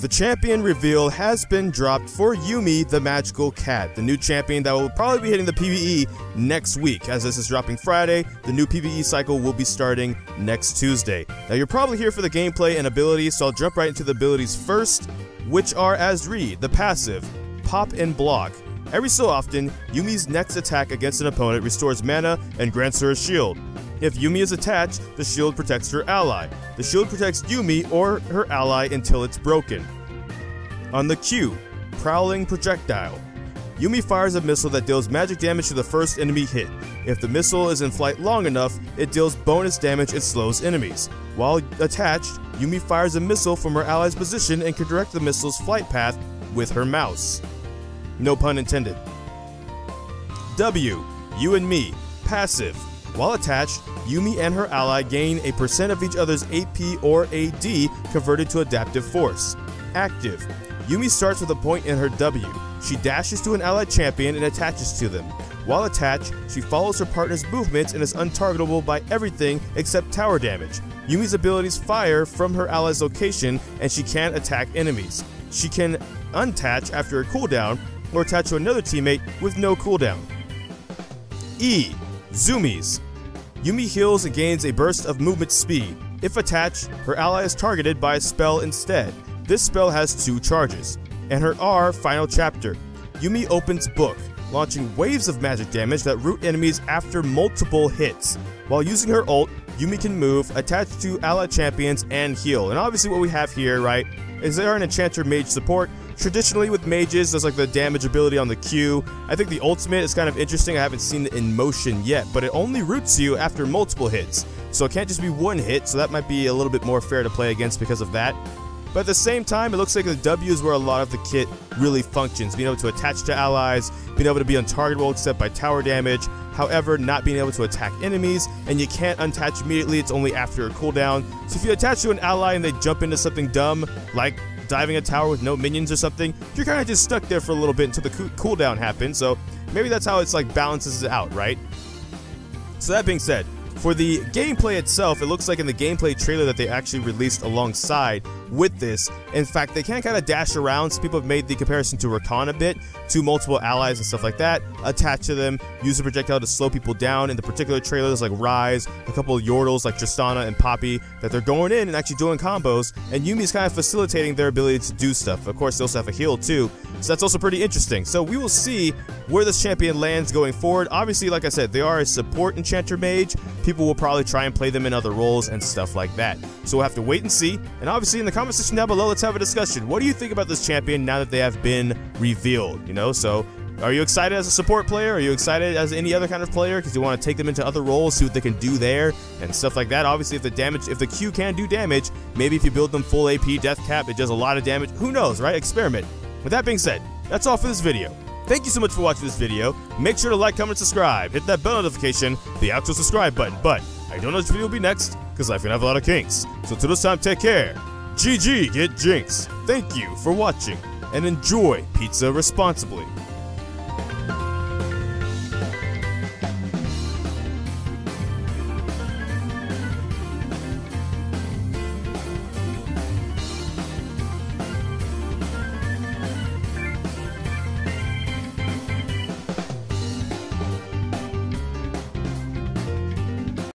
The champion reveal has been dropped for Yuumi the Magical Cat, the new champion that will probably be hitting the PvE next week. As this is dropping Friday, the new PvE cycle will be starting next Tuesday. Now you're probably here for the gameplay and abilities, so I'll jump right into the abilities first, which are as read. The passive, Pop and Block. Every so often, Yuumi's next attack against an opponent restores mana and grants her a shield. If Yuumi is attached, the shield protects her ally. The shield protects Yuumi or her ally until it's broken. On the Q, Prowling Projectile. Yuumi fires a missile that deals magic damage to the first enemy hit. If the missile is in flight long enough, it deals bonus damage and slows enemies. While attached, Yuumi fires a missile from her ally's position and can direct the missile's flight path with her mouse. No pun intended. W, You and Me, passive. While attached, Yuumi and her ally gain a % of each other's AP or AD converted to adaptive force. Active. Yuumi starts with a point in her W. She dashes to an allied champion and attaches to them. While attached, she follows her partner's movements and is untargetable by everything except tower damage. Yuumi's abilities fire from her ally's location and she can't attack enemies. She can untouch after a cooldown or attach to another teammate with no cooldown. E, Zoomies. Yuumi heals and gains a burst of movement speed. If attached, her ally is targeted by a spell instead. This spell has 2 charges. And her R, Final Chapter. Yuumi opens Book, launching waves of magic damage that root enemies after multiple hits. While using her ult, Yuumi can move, attach to ally champions, and heal. And obviously what we have here, right, is they are an enchanter mage support. Traditionally with mages, there's like the damage ability on the Q. I think the ultimate is kind of interesting. I haven't seen it in motion yet, but it only roots you after multiple hits. So it can't just be one hit, so that might be a little bit more fair to play against because of that. But at the same time, it looks like the W is where a lot of the kit really functions. Being able to attach to allies, being able to be untargetable except by tower damage, however, not being able to attack enemies, and you can't untouch immediately, it's only after a cooldown. So if you attach to an ally and they jump into something dumb, like diving a tower with no minions or something, you're kind of just stuck there for a little bit until the cooldown happens, so maybe that's how it's like balances it out, right? So that being said, for the gameplay itself, it looks like in the gameplay trailer that they actually released alongside with this, in fact, they can kind of dash around, so people have made the comparison to Rakan a bit, to multiple allies and stuff like that, attach to them, use a projectile to slow people down. In the particular trailers like Ryze, a couple of Yordles like Tristana and Poppy, that they're going in and actually doing combos, and Yuumi's kind of facilitating their ability to do stuff. Of course, they also have a heal too, so that's also pretty interesting. So we will see where this champion lands going forward. Obviously, like I said, they are a support enchanter mage. People will probably try and play them in other roles and stuff like that. So we'll have to wait and see. And obviously in the comment section down below, let's have a discussion. What do you think about this champion now that they have been revealed? You know, so are you excited as a support player? Are you excited as any other kind of player? Because you want to take them into other roles, see what they can do there and stuff like that. Obviously if the Q can do damage, maybe if you build them full AP, death cap, it does a lot of damage. Who knows, right? Experiment. With that being said, that's all for this video. Thank you so much for watching this video. Make sure to like, comment, subscribe, hit that bell notification, the actual subscribe button. But I don't know which video will be next, because life can have a lot of kinks. So till this time, take care. GG, get jinxed. Thank you for watching, and enjoy pizza responsibly.